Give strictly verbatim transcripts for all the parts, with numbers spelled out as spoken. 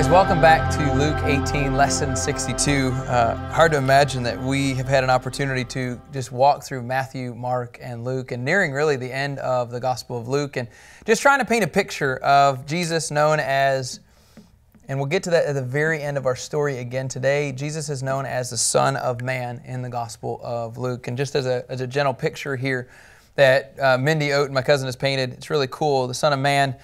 guys, welcome back to Luke eighteen, Lesson sixty-two. Uh, hard to imagine that we have had an opportunity to just walk through Matthew, Mark, and Luke, and nearing really the end of the Gospel of Luke, and just trying to paint a picture of Jesus known as, and we'll get to that at the very end of our story again today, Jesus is known as the Son of Man in the Gospel of Luke. And just as a, as a gentle picture here that uh, Mindy Oat, my cousin, has painted, it's really cool, the Son of Man.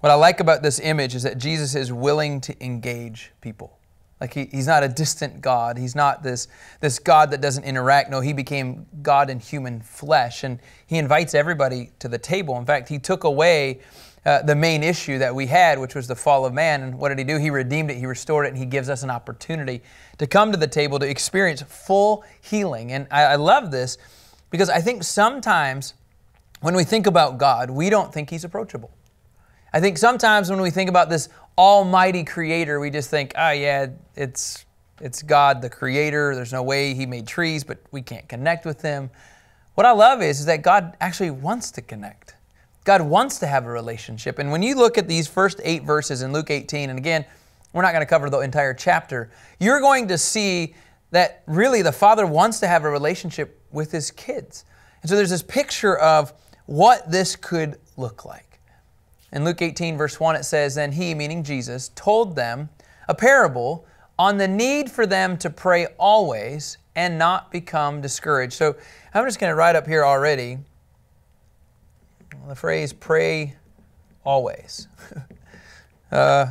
What I like about this image is that Jesus is willing to engage people. Like he, he's not a distant God. He's not this, this God that doesn't interact. No, he became God in human flesh, and he invites everybody to the table. In fact, he took away uh, the main issue that we had, which was the fall of man. And what did he do? He redeemed it. He restored it. And he gives us an opportunity to come to the table to experience full healing. And I, I love this because I think sometimes when we think about God, we don't think he's approachable. I think sometimes when we think about this almighty creator, we just think, oh yeah, it's, it's God the creator. There's no way he made trees, but we can't connect with him. What I love is, is that God actually wants to connect. God wants to have a relationship. And when you look at these first eight verses in Luke eighteen, and again, we're not going to cover the entire chapter, you're going to see that really the Father wants to have a relationship with his kids. And so there's this picture of what this could look like. In Luke eighteen, verse one, it says, "Then he," meaning Jesus, "told them a parable on the need for them to pray always and not become discouraged." So I'm just going to write up here already the phrase "pray always." uh,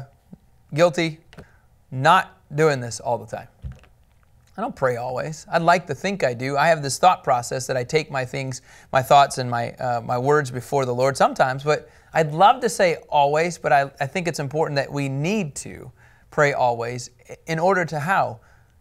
guilty, not doing this all the time. I don't pray always. I'd like to think I do. I have this thought process that I take my things, my thoughts and my, uh, my words before the Lord sometimes, but I'd love to say always, but I, I think it's important that we need to pray always in order to how?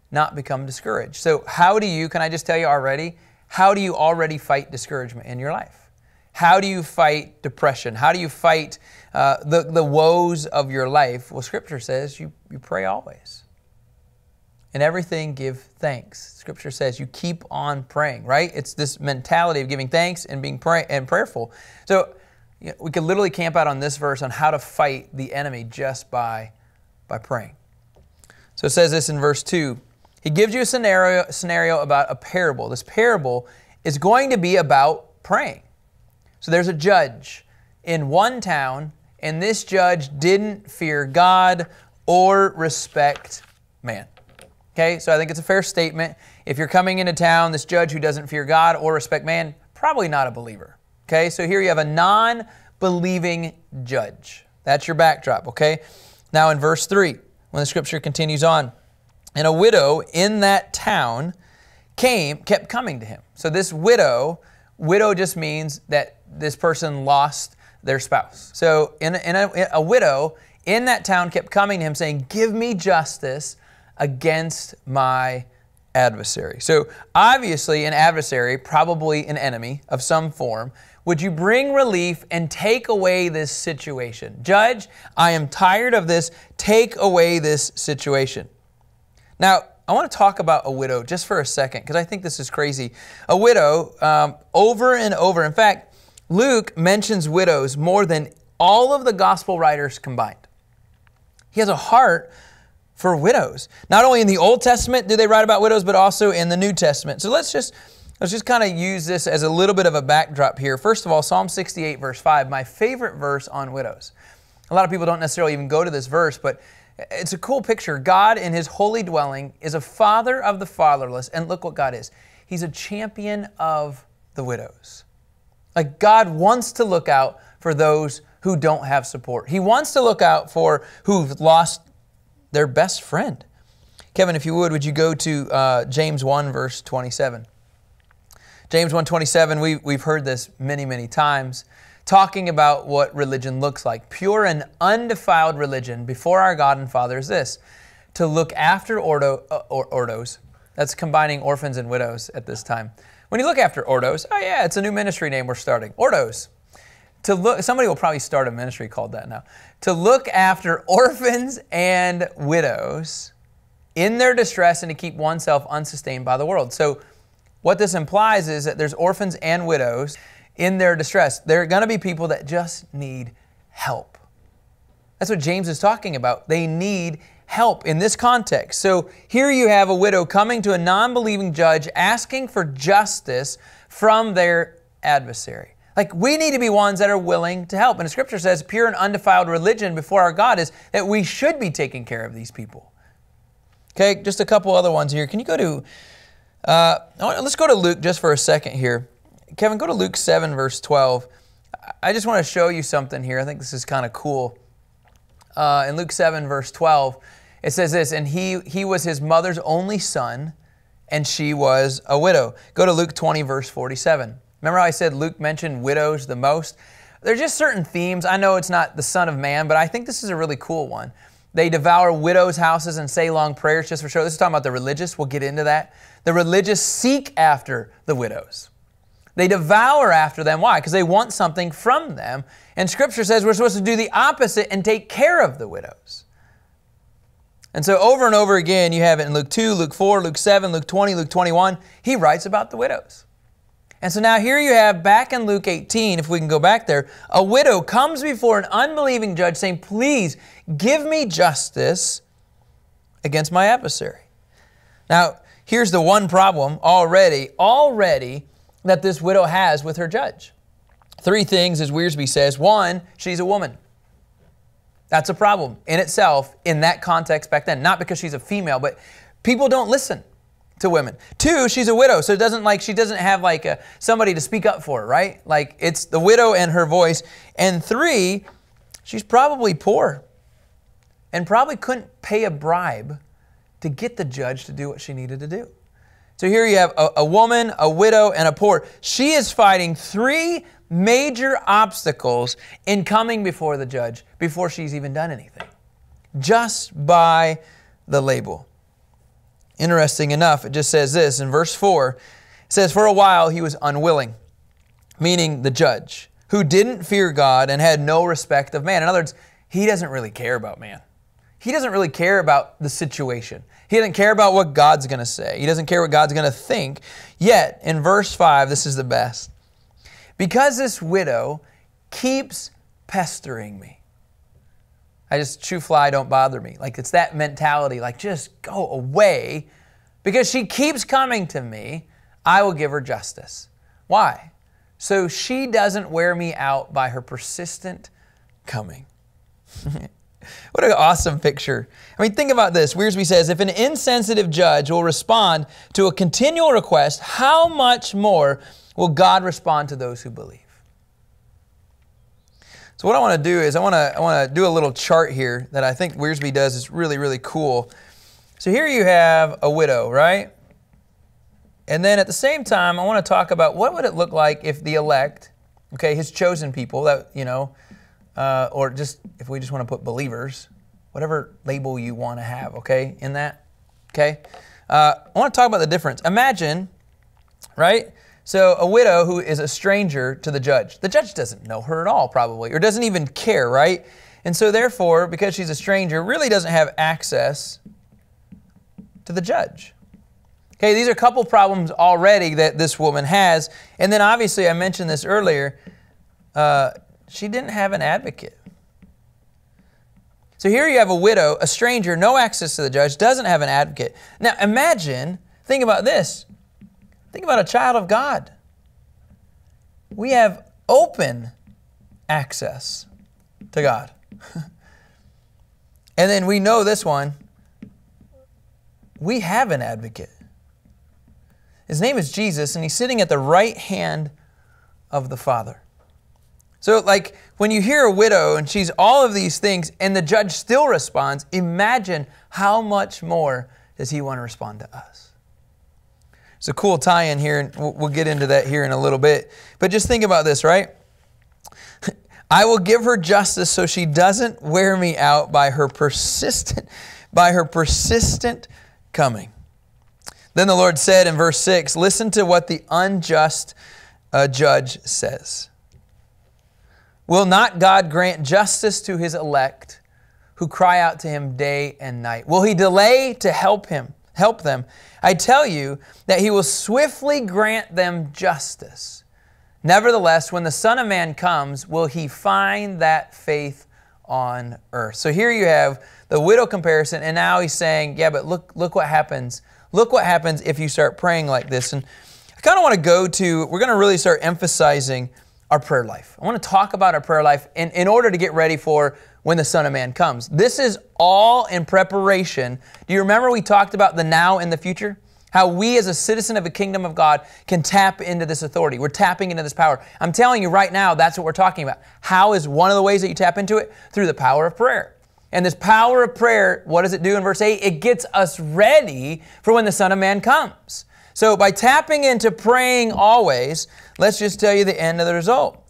Not become discouraged. So how do you, can I just tell you already, how do you already fight discouragement in your life? How do you fight depression? How do you fight uh, the, the woes of your life? Well, Scripture says you, you pray always. In everything, give thanks. Scripture says you keep on praying, right? It's this mentality of giving thanks and being pray and prayerful. So you know, we could literally camp out on this verse on how to fight the enemy just by, by praying. So it says this in verse two. He gives you a scenario, scenario about a parable. This parable is going to be about praying. So there's a judge in one town, and this judge didn't fear God or respect man. Okay, so I think it's a fair statement. If you're coming into town, this judge who doesn't fear God or respect man, probably not a believer. Okay, so here you have a non-believing judge. That's your backdrop, okay? Now in verse three, when the Scripture continues on, "And a widow in that town came, kept coming to him." So this widow, widow just means that this person lost their spouse. So in a, in a, a widow in that town kept coming to him saying, "Give me justice against my adversary." So obviously an adversary, probably an enemy of some form. Would you bring relief and take away this situation? Judge, I am tired of this. Take away this situation. Now, I want to talk about a widow just for a second because I think this is crazy. A widow um, over and over. In fact, Luke mentions widows more than all of the gospel writers combined. He has a heart for widows. Not only in the Old Testament do they write about widows, but also in the New Testament. So let's just, let's just kind of use this as a little bit of a backdrop here. First of all, Psalm sixty-eight, verse five, my favorite verse on widows. A lot of people don't necessarily even go to this verse, but it's a cool picture. God in his holy dwelling is a father of the fatherless. And look what God is. He's a champion of the widows. Like God wants to look out for those who don't have support. He wants to look out for who've lost their best friend. Kevin, if you would, would you go to uh, James one, verse twenty-seven? James one, twenty-seven, we, we've heard this many, many times, talking about what religion looks like. Pure and undefiled religion before our God and Father is this, to look after ordo, uh, or, ordos. That's combining orphans and widows at this time. When you look after ordos, oh yeah, it's a new ministry name we're starting, ordos. To look, somebody will probably start a ministry called that now. To look after orphans and widows in their distress and to keep oneself unsustained by the world. So what this implies is that there's orphans and widows in their distress. There are going to be people that just need help. That's what James is talking about. They need help in this context. So here you have a widow coming to a non-believing judge asking for justice from their adversary. Like, we need to be ones that are willing to help. And the Scripture says pure and undefiled religion before our God is that we should be taking care of these people. Okay, just a couple other ones here. Can you go to, uh, let's go to Luke just for a second here. Kevin, go to Luke seven, verse twelve. I just want to show you something here. I think this is kind of cool. Uh, in Luke seven, verse twelve, it says this, and he, he was his mother's only son, and she was a widow. Go to Luke twenty, verse forty-seven. Remember how I said Luke mentioned widows the most? There are just certain themes. I know it's not the Son of Man, but I think this is a really cool one. They devour widows' houses and say long prayers just for show. This is talking about the religious. We'll get into that. The religious seek after the widows. They devour after them. Why? Because they want something from them. And Scripture says we're supposed to do the opposite and take care of the widows. And so over and over again, you have it in Luke two, Luke four, Luke seven, Luke twenty, Luke twenty-one. He writes about the widows. And so now here you have back in Luke eighteen, if we can go back there, a widow comes before an unbelieving judge saying, please give me justice against my adversary. Now, here's the one problem already, already, that this widow has with her judge. Three things, as Wiersbe says. One, she's a woman. That's a problem in itself in that context back then. Not because she's a female, but people don't listen to women. Two, she's a widow, so it doesn't like she doesn't have like a, somebody to speak up for, right? Like it's the widow and her voice. And three, she's probably poor and probably couldn't pay a bribe to get the judge to do what she needed to do. So here you have a, a woman, a widow, and a poor. She is fighting three major obstacles in coming before the judge before she's even done anything, just by the label. Interesting enough, it just says this in verse four. It says, for a while he was unwilling, meaning the judge, who didn't fear God and had no respect of man. In other words, he doesn't really care about man. He doesn't really care about the situation. He doesn't care about what God's going to say. He doesn't care what God's going to think. Yet, in verse five, this is the best. Because this widow keeps pestering me. I just, shoo fly, don't bother me. Like, it's that mentality, like, just go away. Because she keeps coming to me, I will give her justice. Why? So she doesn't wear me out by her persistent coming. What an awesome picture. I mean, think about this. Wiersbe says, if an insensitive judge will respond to a continual request, how much more will God respond to those who believe? So what I want to do is I want to, I want to do a little chart here that I think Wiersbe does. It's really, really cool. So here you have a widow, right? And then at the same time, I want to talk about what would it look like if the elect, okay, his chosen people that, you know, Uh, or just, if we just want to put believers, whatever label you want to have, okay, in that, okay? Uh, I want to talk about the difference. Imagine, right, so a widow who is a stranger to the judge. The judge doesn't know her at all, probably, or doesn't even care, right? And so therefore, because she's a stranger, really doesn't have access to the judge. Okay, these are a couple problems already that this woman has. And then obviously, I mentioned this earlier, uh, she didn't have an advocate. So here you have a widow, a stranger, no access to the judge, doesn't have an advocate. Now imagine, think about this. Think about a child of God. We have open access to God. And then we know this one. We have an advocate. His name is Jesus, and he's sitting at the right hand of the Father. So like when you hear a widow and she's all of these things and the judge still responds, imagine how much more does he want to respond to us. It's a cool tie-in here, and we'll get into that here in a little bit. But just think about this, right? I will give her justice so she doesn't wear me out by her persistent, by her persistent coming. Then the Lord said in verse six, listen to what the unjust uh, judge says. Will not God grant justice to his elect who cry out to him day and night? Will he delay to help him, help them? I tell you that he will swiftly grant them justice. Nevertheless, when the Son of Man comes, will he find that faith on earth. So here you have the widow comparison, and now he's saying, yeah, but look, look what happens. Look what happens if you start praying like this. And I kind of want to go to, we're going to really start emphasizing our prayer life. I want to talk about our prayer life in, in order to get ready for when the Son of Man comes. This is all in preparation. Do you remember we talked about the now and the future? How we as a citizen of the kingdom of God can tap into this authority. We're tapping into this power. I'm telling you right now, that's what we're talking about. How is one of the ways that you tap into it? Through the power of prayer. And this power of prayer, what does it do in verse eight? It gets us ready for when the Son of Man comes. So by tapping into praying always, let's just tell you the end of the result.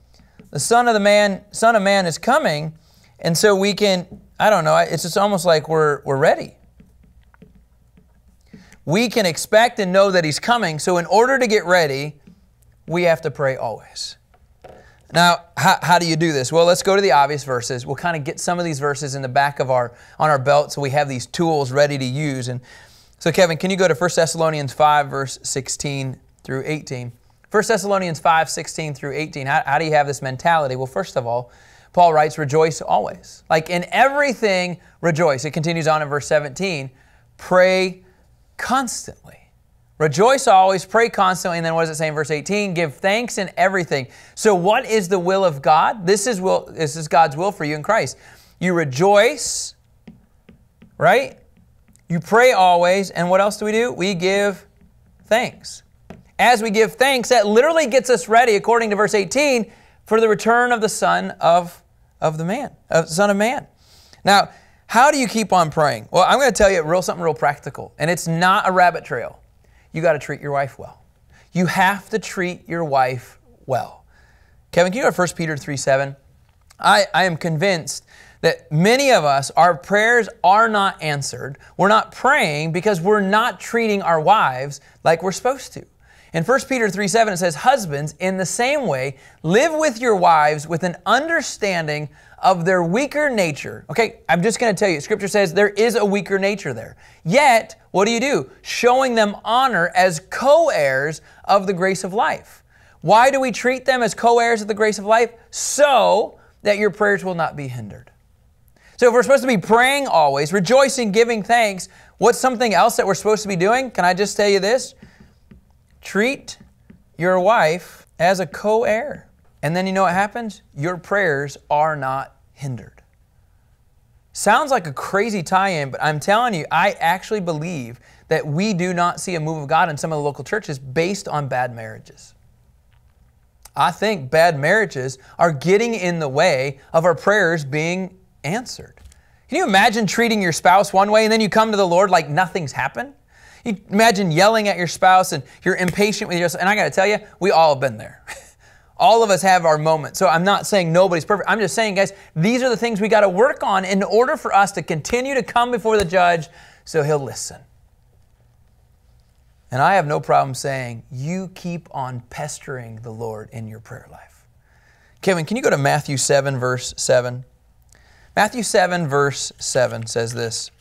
The Son of the Man, Son of Man is coming, and so we can, I don't know, it's just almost like we're, we're ready. We can expect and know that He's coming. So in order to get ready, we have to pray always. Now, how, how do you do this? Well, let's go to the obvious verses. We'll kind of get some of these verses in the back of our, on our belt so we have these tools ready to use. And so Kevin, can you go to First Thessalonians five, verse sixteen through eighteen? First Thessalonians five, sixteen through eighteen. How, how do you have this mentality? Well, first of all, Paul writes, rejoice always. Like in everything, rejoice. It continues on in verse seventeen. Pray constantly. Rejoice always, pray constantly, and then what does it say in verse eighteen? Give thanks in everything. So what is the will of God? This is will. This is God's will for you in Christ. You rejoice, right? You pray always, and what else do we do? We give thanks. As we give thanks, that literally gets us ready, according to verse eighteen, for the return of the Son of, of the Man, of Son of Man. Now, how do you keep on praying? Well, I'm going to tell you real something real practical, and it's not a rabbit trail. You got to treat your wife well. You have to treat your wife well. Kevin, can you go to First Peter three seven? I, I am convinced that many of us, our prayers are not answered. We're not praying because we're not treating our wives like we're supposed to. In First Peter three seven, it says, husbands, in the same way, live with your wives with an understanding of their weaker nature. Okay, I'm just going to tell you, Scripture says there is a weaker nature there. Yet, what do you do? Showing them honor as co-heirs of the grace of life. Why do we treat them as co-heirs of the grace of life? So that your prayers will not be hindered. So if we're supposed to be praying always, rejoicing, giving thanks, what's something else that we're supposed to be doing? Can I just tell you this? Treat your wife as a co-heir. And then you know what happens? Your prayers are not hindered. Sounds like a crazy tie-in, but I'm telling you, I actually believe that we do not see a move of God in some of the local churches based on bad marriages. I think bad marriages are getting in the way of our prayers being answered. Can you imagine treating your spouse one way and then you come to the Lord like nothing's happened? You imagine yelling at your spouse and you're impatient with yourself. And I got to tell you, we all have been there. All of us have our moments. So I'm not saying nobody's perfect. I'm just saying, guys, these are the things we got to work on in order for us to continue to come before the judge so He'll listen. And I have no problem saying, you keep on pestering the Lord in your prayer life. Kevin, can you go to Matthew seven, verse seven? Matthew seven, verse seven says this.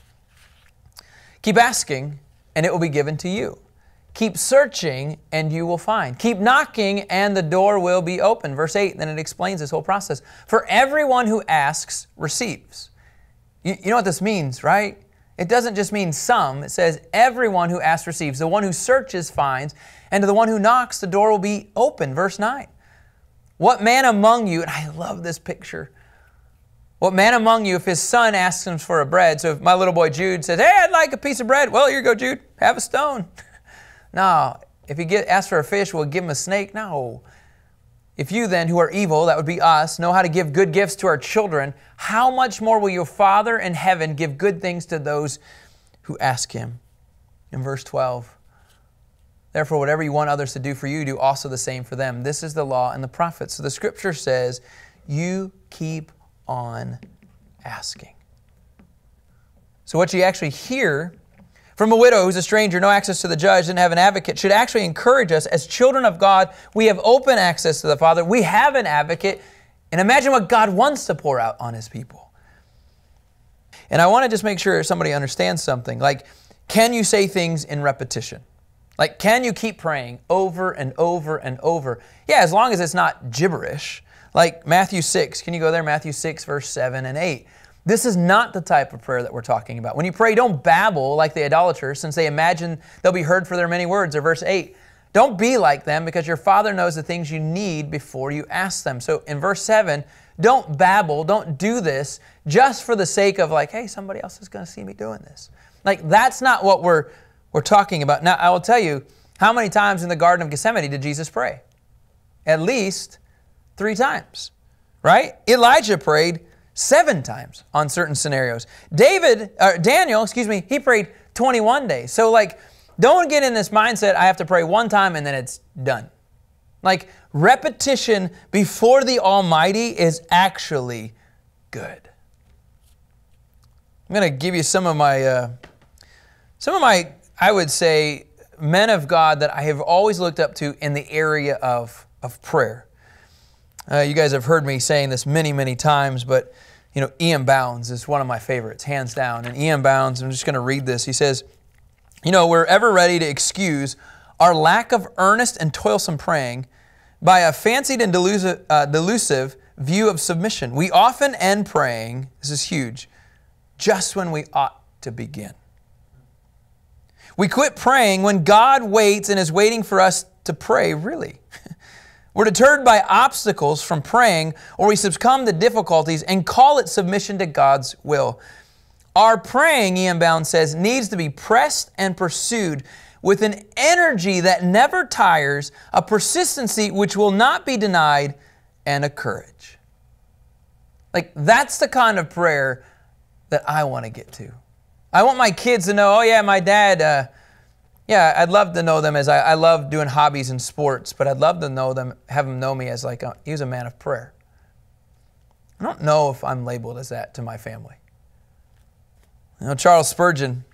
Keep asking, and it will be given to you. Keep searching, and you will find. Keep knocking, and the door will be open. Verse eight, then it explains this whole process. For everyone who asks, receives. You, you know what this means, right? It doesn't just mean some. It says everyone who asks, receives. The one who searches, finds. And to the one who knocks, the door will be open. Verse nine. What man among you, and I love this picture, what man among you, if his son asks him for a bread, so if my little boy Jude says, hey, I'd like a piece of bread. Well, here you go, Jude. Have a stone. No, if you get asked for a fish, we'll give him a snake. No. If you then, who are evil, that would be us, know how to give good gifts to our children, how much more will your Father in heaven give good things to those who ask Him? In verse twelve, therefore, whatever you want others to do for you, do also the same for them. This is the law and the prophets. So the Scripture says, you keep on asking. So what you actually hear from a widow who's a stranger, no access to the judge, didn't have an advocate, should actually encourage us as children of God. We have open access to the Father. We have an advocate. And imagine what God wants to pour out on His people. And I want to just make sure somebody understands something. Like, can you say things in repetition? Like, can you keep praying over and over and over? Yeah, as long as it's not gibberish. Like Matthew six. Can you go there? Matthew six, verse seven and eight. This is not the type of prayer that we're talking about. When you pray, don't babble like the idolaters, since they imagine they'll be heard for their many words. Or verse eight. Don't be like them, because your Father knows the things you need before you ask them. So in verse seven, don't babble, don't do this just for the sake of like, hey, somebody else is going to see me doing this. Like, that's not what we're, we're talking about. Now, I will tell you, how many times in the Garden of Gethsemane did Jesus pray? At least three times, right? Elijah prayed seven times on certain scenarios. David, or Daniel, excuse me, he prayed twenty-one days. So like, don't get in this mindset, I have to pray one time and then it's done. Like, repetition before the Almighty is actually good. I'm going to give you some of my, uh, some of my, I would say, men of God that I have always looked up to in the area of, of prayer. Uh, you guys have heard me saying this many, many times, but, you know, E M. Bounds is one of my favorites, hands down. And E M. Bounds, I'm just going to read this. He says, you know, we're ever ready to excuse our lack of earnest and toilsome praying by a fancied and delusive, uh, delusive view of submission. We often end praying, this is huge, just when we ought to begin. We quit praying when God waits and is waiting for us to pray, really. We're deterred by obstacles from praying, or we succumb to difficulties and call it submission to God's will. Our praying, E M. Bounds says, needs to be pressed and pursued with an energy that never tires, a persistency which will not be denied, and a courage. Like, that's the kind of prayer that I want to get to. I want my kids to know, oh yeah, my dad, uh, yeah, I'd love to know them as I, I love doing hobbies and sports, but I'd love to know them, have them know me as like, a, he was a man of prayer. I don't know if I'm labeled as that to my family. You know, Charles Spurgeon,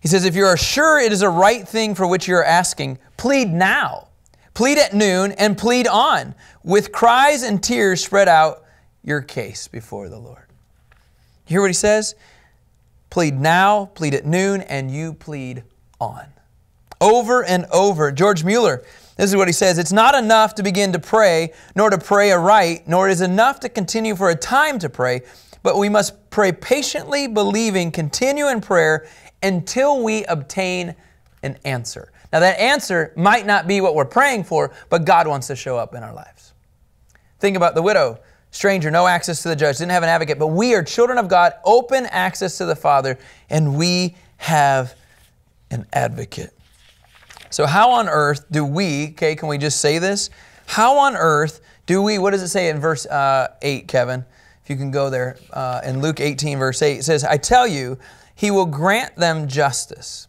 he says, if you are sure it is a right thing for which you are asking, plead now, plead at noon, and plead on. With cries and tears spread out your case before the Lord. You hear what he says? Plead now, plead at noon, and you plead on. Over and over. George Mueller, this is what he says. It's not enough to begin to pray, nor to pray aright, nor is enough to continue for a time to pray, but we must pray patiently, believing, continue in prayer, until we obtain an answer. Now that answer might not be what we're praying for, but God wants to show up in our lives. Think about the widow, stranger, no access to the judge, didn't have an advocate, but we are children of God, open access to the Father, and we have an advocate. So how on earth do we, okay, can we just say this? How on earth do we, what does it say in verse uh, eight, Kevin? If you can go there, uh, in Luke eighteen, verse eight, it says, I tell you, He will grant them justice.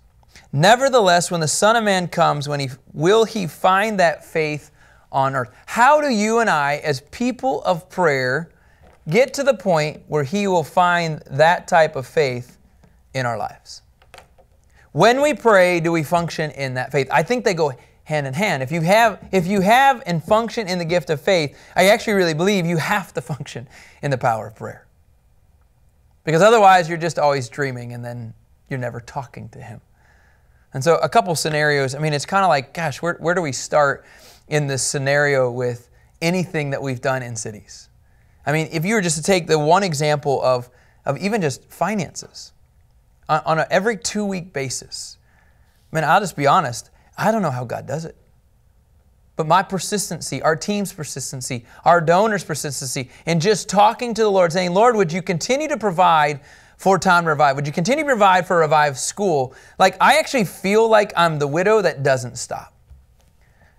Nevertheless, when the Son of Man comes, when he, will He find that faith on earth? How do you and I, as people of prayer, get to the point where He will find that type of faith in our lives? When we pray, do we function in that faith? I think they go hand in hand. If you have, if you have and function in the gift of faith, I actually really believe you have to function in the power of prayer. Because otherwise you're just always dreaming and then you're never talking to Him. And so a couple scenarios, I mean, it's kind of like, gosh, where, where do we start in this scenario with anything that we've done in cities? I mean, if you were just to take the one example of, of even just finances, on, on an every two-week basis, I mean, I'll just be honest, I don't know how God does it. But my persistency, our team's persistency, our donors' persistency, and just talking to the Lord, saying, Lord, would you continue to provide for Time to Revive? Would you continue to provide for Revive School? Like, I actually feel like I'm the widow that doesn't stop.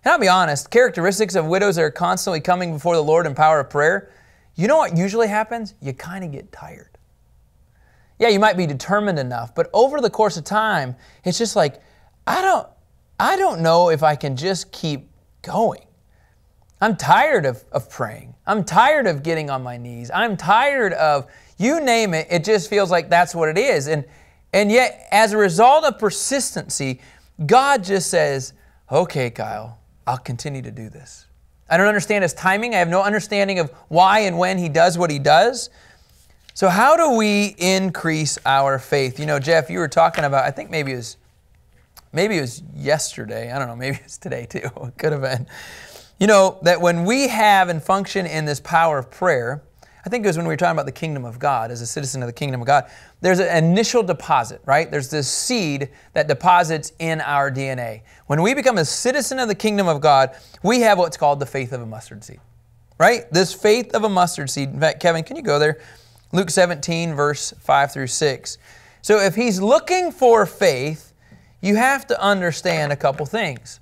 And I'll be honest, characteristics of widows that are constantly coming before the Lord in power of prayer, you know what usually happens? You kind of get tired. Yeah, you might be determined enough, but over the course of time, it's just like, I don't, I don't know if I can just keep going. I'm tired of, of praying. I'm tired of getting on my knees. I'm tired of, you name it, it just feels like that's what it is. And, and yet, as a result of persistency, God just says, okay, Kyle, I'll continue to do this. I don't understand His timing. I have no understanding of why and when He does what He does. So how do we increase our faith? You know, Jeff, you were talking about, I think maybe it was Maybe it was yesterday. I don't know. Maybe it's today too. It could have been. You know, that when we have and function in this power of prayer, I think it was when we were talking about the kingdom of God, as a citizen of the kingdom of God, there's an initial deposit, right? There's this seed that deposits in our D N A. When we become a citizen of the kingdom of God, we have what's called the faith of a mustard seed, right? This faith of a mustard seed. In fact, Kevin, can you go there? Luke seventeen, verse five through six. So if he's looking for faith, you have to understand a couple things.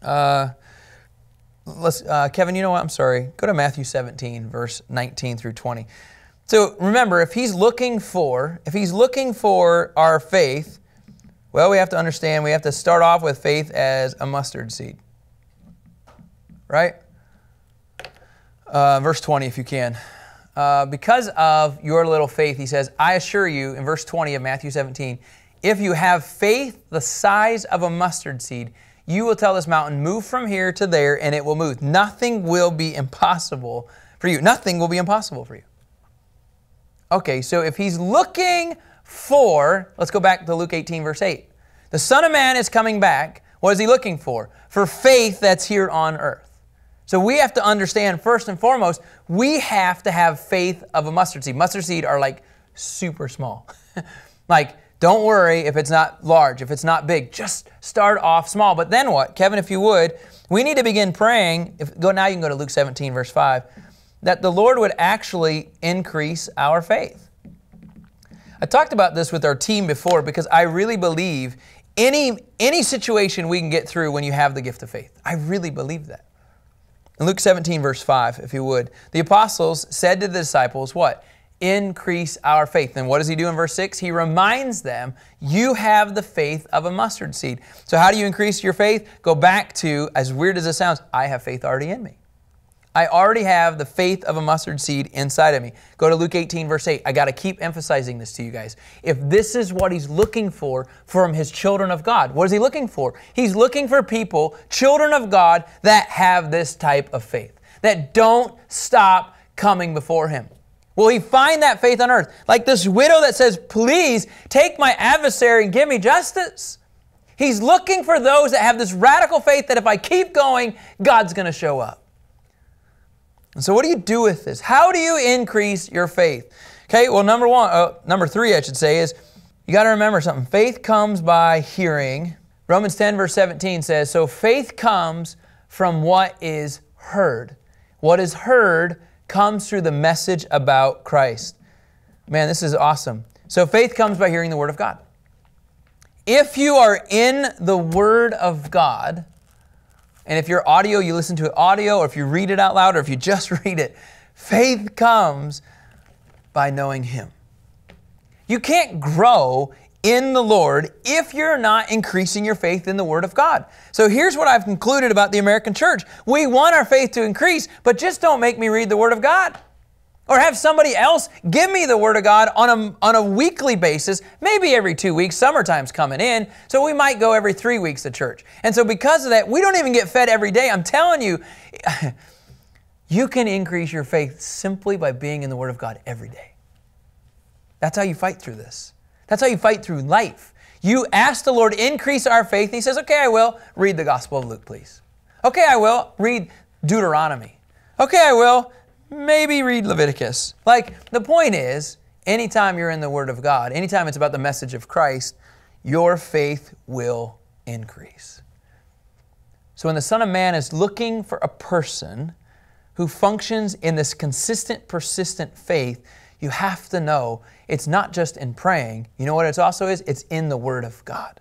Uh, let's, uh, Kevin, you know what? I'm sorry. Go to Matthew seventeen, verse nineteen through twenty. So remember, if he's looking for, if he's looking for our faith, well, we have to understand we have to start off with faith as a mustard seed, right? Uh, verse twenty, if you can. Uh, because of your little faith, he says, I assure you, in verse twenty of Matthew seventeen, if you have faith the size of a mustard seed, you will tell this mountain, move from here to there, and it will move. Nothing will be impossible for you. Nothing will be impossible for you. Okay, so if he's looking for, let's go back to Luke eighteen, verse eight. The Son of Man is coming back. What is he looking for? For faith that's here on earth. So we have to understand, first and foremost, we have to have faith of a mustard seed. Mustard seed are like super small. Like, don't worry if it's not large, if it's not big. Just start off small. But then what? Kevin, if you would, we need to begin praying. If, go Now you can go to Luke seventeen, verse five. That the Lord would actually increase our faith. I talked about this with our team before because I really believe any, any situation we can get through when you have the gift of faith. I really believe that. In Luke seventeen, verse five, if you would, the apostles said to the disciples, what? Increase our faith. And what does he do in verse six? He reminds them, you have the faith of a mustard seed. So how do you increase your faith? Go back to, as weird as it sounds, I have faith already in me. I already have the faith of a mustard seed inside of me. Go to Luke eighteen, verse eight. I got to keep emphasizing this to you guys. If this is what he's looking for from his children of God, what is he looking for? He's looking for people, children of God, that have this type of faith, that don't stop coming before him. Will he find that faith on earth? Like this widow that says, please take my adversary and give me justice. He's looking for those that have this radical faith that if I keep going, God's going to show up. And so what do you do with this? How do you increase your faith? Okay, well, number one, uh, number three, I should say, is you got to remember something. Faith comes by hearing. Romans ten, verse seventeen says, so faith comes from what is heard. What is heard comes through the message about Christ. Man, this is awesome. So faith comes by hearing the Word of God. If you are in the Word of God, and if you're audio, you listen to it audio, or if you read it out loud, or if you just read it. Faith comes by knowing Him. You can't grow in the Lord if you're not increasing your faith in the Word of God. So here's what I've concluded about the American church. We want our faith to increase, but just don't make me read the Word of God. Or have somebody else give me the Word of God on a, on a weekly basis, maybe every two weeks, summertime's coming in, so we might go every three weeks to church. And so because of that, we don't even get fed every day. I'm telling you, you can increase your faith simply by being in the Word of God every day. That's how you fight through this. That's how you fight through life. You ask the Lord, increase our faith, and He says, okay, I will. Read the Gospel of Luke, please. Okay, I will. Read Deuteronomy. Okay, I will. Maybe read Leviticus. Like, the point is, anytime you're in the Word of God, anytime it's about the message of Christ, your faith will increase. So when the Son of Man is looking for a person who functions in this consistent, persistent faith, you have to know it's not just in praying. You know what it also is? It's in the Word of God.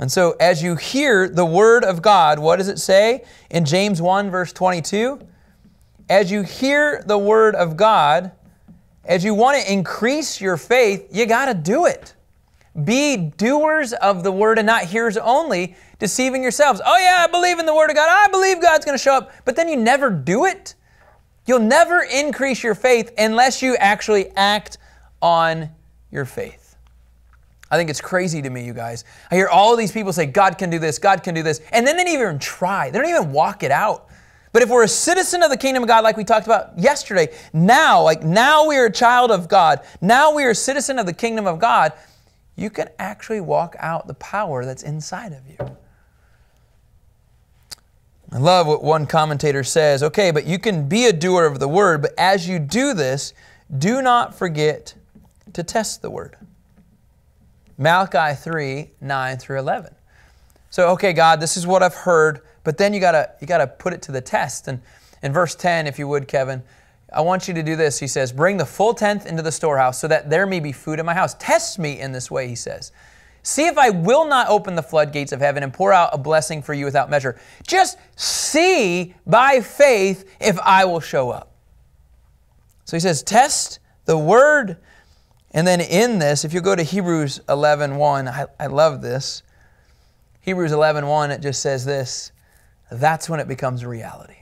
And so as you hear the Word of God, what does it say? In James one, verse twenty-two, as you hear the Word of God, as you want to increase your faith, you got to do it. Be doers of the Word and not hearers only, deceiving yourselves. Oh yeah, I believe in the Word of God. I believe God's going to show up. But then you never do it. You'll never increase your faith unless you actually act on your faith. I think it's crazy to me, you guys. I hear all of these people say, God can do this, God can do this. And then they don't even try. They don't even walk it out. But if we're a citizen of the kingdom of God, like we talked about yesterday, now, like now we are a child of God, now we are a citizen of the kingdom of God, you can actually walk out the power that's inside of you. I love what one commentator says. Okay, but you can be a doer of the word, but as you do this, do not forget to test the word. Malachi three, nine through eleven. So, okay, God, this is what I've heard, but then you gotta you gotta put it to the test. And in verse ten, if you would, Kevin, I want you to do this. He says, bring the full tenth into the storehouse so that there may be food in my house. Test me in this way, he says. See if I will not open the floodgates of heaven and pour out a blessing for you without measure. Just see by faith if I will show up. So he says, test the word. And then in this, if you go to Hebrews eleven one, I, I love this. Hebrews eleven one, it just says this. That's when it becomes a reality.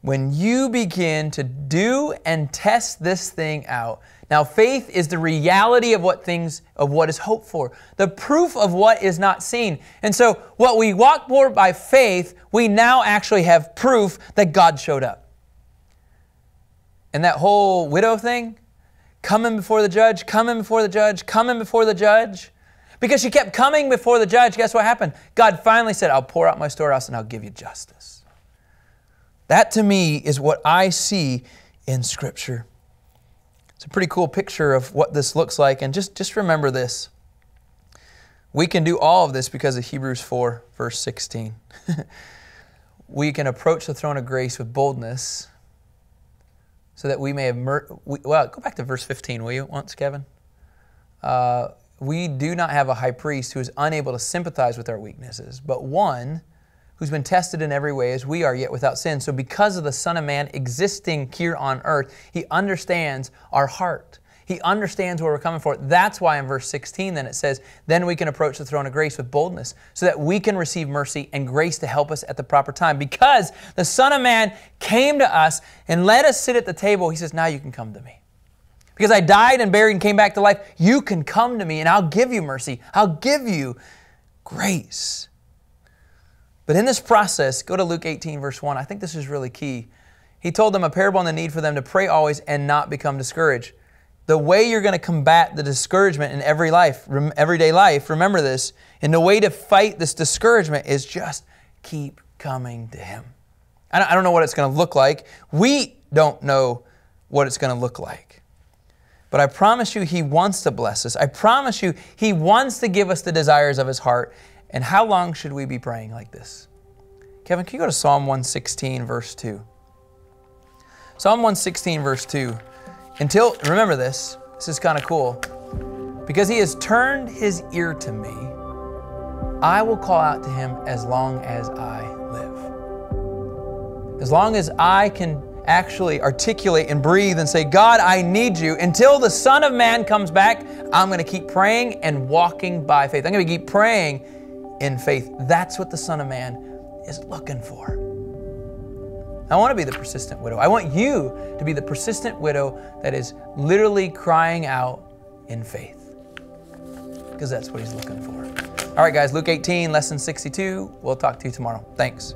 When you begin to do and test this thing out. Now, faith is the reality of what things, of what is hoped for, the proof of what is not seen. And so what we walk for by faith, we now actually have proof that God showed up. And that whole widow thing, coming before the judge, coming before the judge, coming before the judge. Because she kept coming before the judge, guess what happened? God finally said, I'll pour out my storehouse and I'll give you justice. That to me is what I see in Scripture. It's a pretty cool picture of what this looks like. And just, just remember this. We can do all of this because of Hebrews four, verse sixteen. We can approach the throne of grace with boldness so that we may have mercy. We, well, go back to verse fifteen, will you, once, Kevin? Uh, we do not have a high priest who is unable to sympathize with our weaknesses, but one who's been tested in every way as we are, yet without sin. So because of the Son of Man existing here on earth, He understands our heart. He understands where we're coming from. That's why in verse sixteen then it says, then we can approach the throne of grace with boldness so that we can receive mercy and grace to help us at the proper time. Because the Son of Man came to us and let us sit at the table, He says, now you can come to me. Because I died and buried and came back to life, you can come to me and I'll give you mercy. I'll give you grace. But in this process, go to Luke eighteen, verse one. I think this is really key. He told them a parable on the need for them to pray always and not become discouraged. The way you're going to combat the discouragement in every life, everyday life, remember this, and the way to fight this discouragement is just keep coming to Him. I don't, I don't know what it's going to look like. We don't know what it's going to look like. But I promise you He wants to bless us. I promise you He wants to give us the desires of His heart. And how long should we be praying like this? Kevin, can you go to Psalm one sixteen, verse two? Psalm one sixteen, verse two. Until, remember this, this is kind of cool. Because He has turned His ear to me, I will call out to Him as long as I live. As long as I can actually articulate and breathe and say, God, I need you. Until the Son of Man comes back, I'm going to keep praying and walking by faith. I'm going to keep praying in faith. That's what the Son of Man is looking for. I want to be the persistent widow. I want you to be the persistent widow that is literally crying out in faith. Because that's what He's looking for. All right, guys, Luke eighteen, lesson sixty-two. We'll talk to you tomorrow. Thanks.